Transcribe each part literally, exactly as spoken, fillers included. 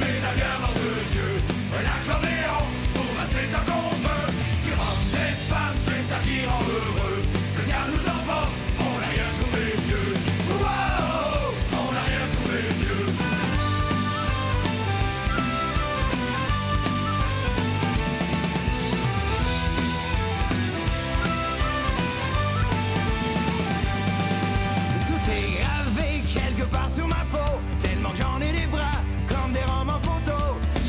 mais la bière en deux dieux, un accordéon pour masser tant qu'on veut. Du rhum des femmes, c'est ça qui rend heureux. Le diable nous emporte, on n'a rien trouvé mieux. Wow, on n'a rien trouvé mieux. Tout est gravé quelque part sur ma peau, tellement que j'en ai les bras comme des rames en photo.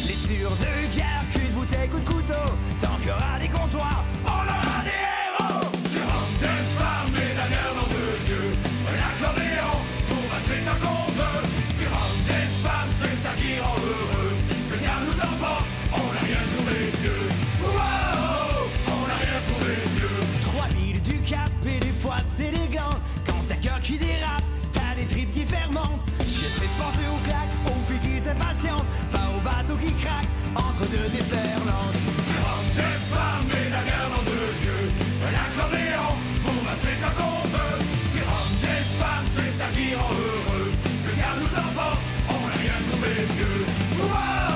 Blessures de guerre, cul de bouteille, coup de couteau. Tant qu'il y aura des comptoirs, on aura des héros. Du rhum des femmes et la bière en deux dieux, un accordéon pour passer tant qu'on veut. Du rhum des femmes, c'est ça qui rend heureux. Le diable nous emporte, on n'a rien trouvé mieux. Wow, on n'a rien trouvé mieux. Trois milles du cap et des fois c'est des gants. Quand t'as cœur qui dérape, t'as des tripes qui fermentent. J'essaie de penser aux claques, aux filles qui s'impatientent, pas aux bateaux qui craquent entre deux déferlantes. Du rhum des femmes et la bière en deux dieux, un accordéon pour masser tant qu'on veut. Du rhum des femmes, c'est ça qui rend heureux. Le diable nous emporte, on n'a rien trouvé mieux. Wow!